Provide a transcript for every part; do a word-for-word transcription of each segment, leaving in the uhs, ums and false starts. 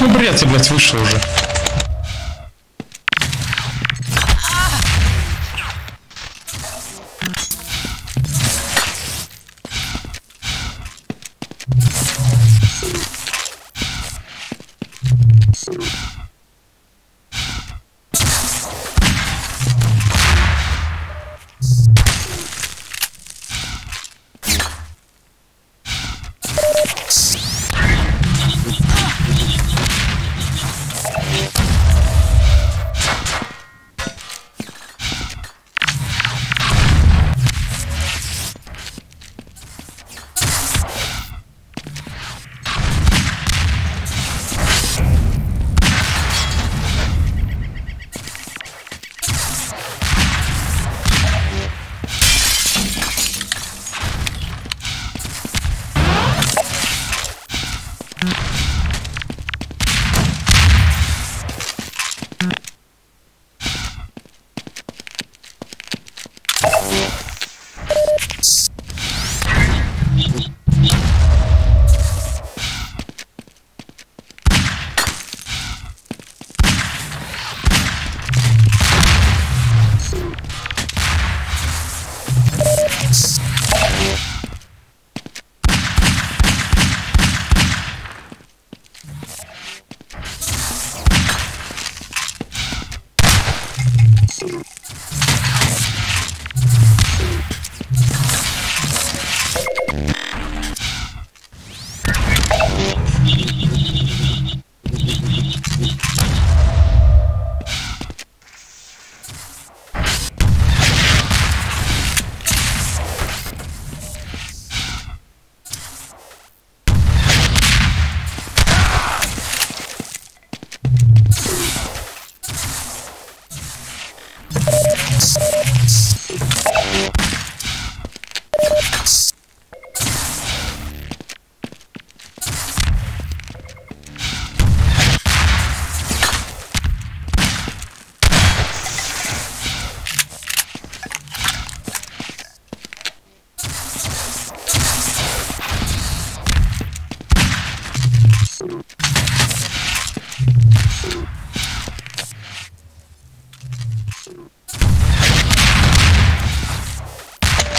Ну, бред, я, блядь, вышел уже.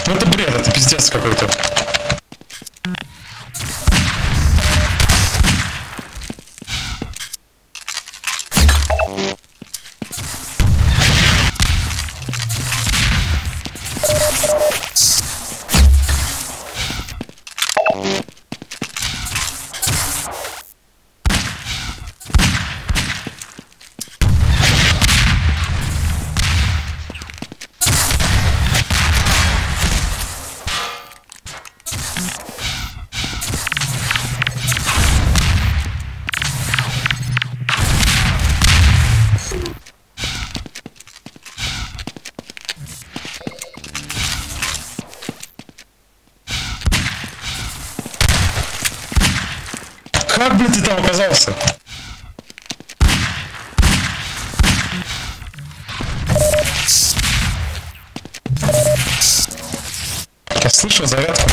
Ну это бред, это пиздец какой-то. Как, блин, ты там оказался? Я слышал зарядку.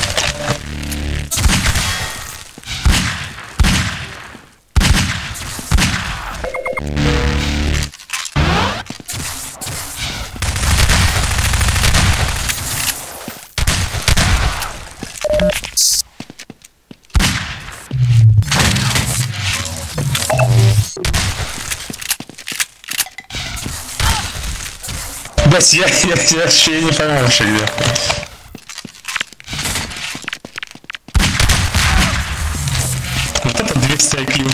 Блять, я, я, я вообще не пойму вообще где. Вот это двести ай кью.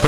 Ты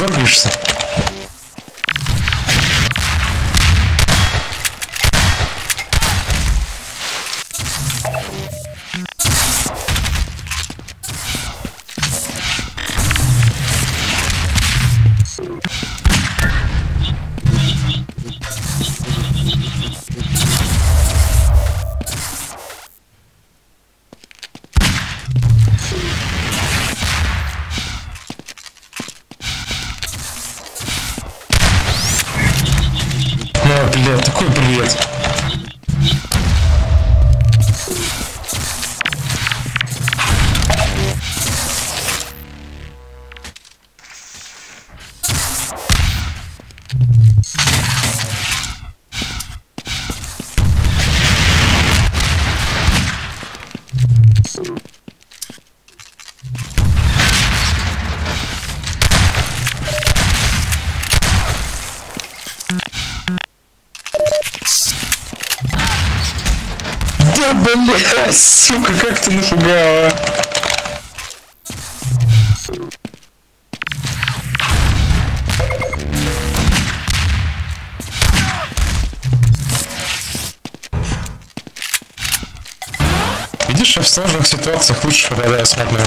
дергаешься. бля, такой привет. Бля, сука, как ты напугала. Видишь, я в сложных ситуациях лучше попадаю, смотрю.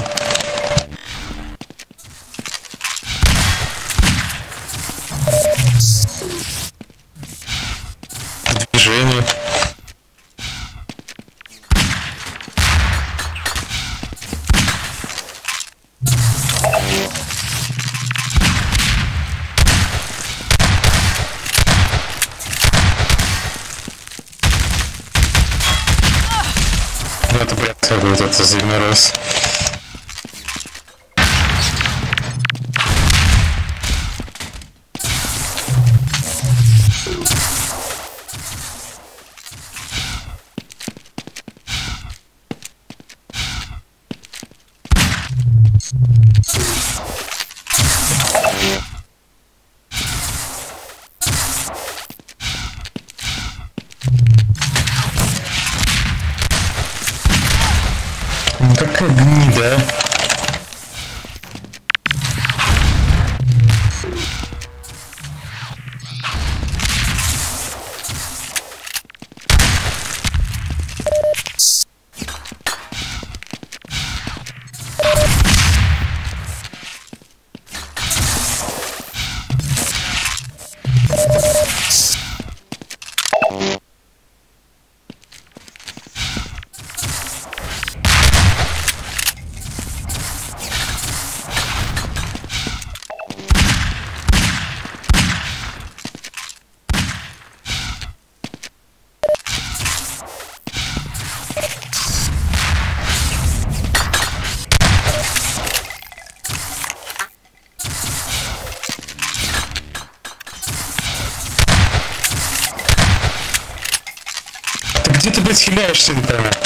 Движение. Это бред, как будет это зимний раз. Какая гнида, а? Где ты подхиляешься, например?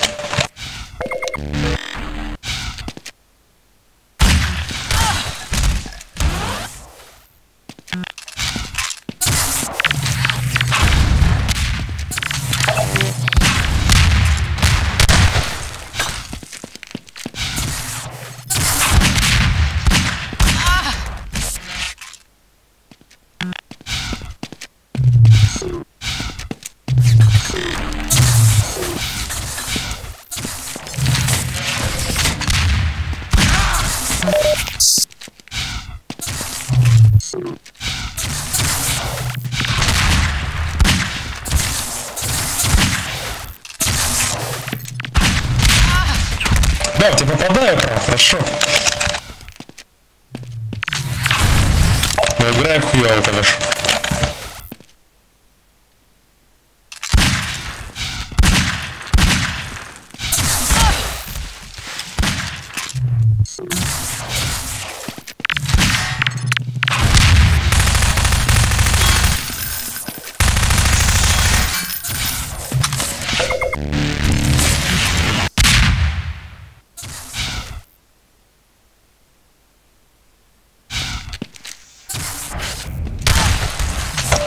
Да, ты попадаю, хорошо. Мы играем хуёво, конечно.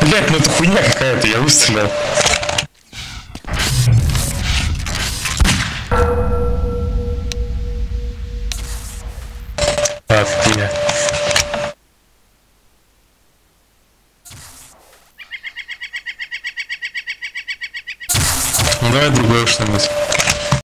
Блять, ну это хуйня какая-то, я выстрелил. Так, хуйня. Ну давай другое что-нибудь.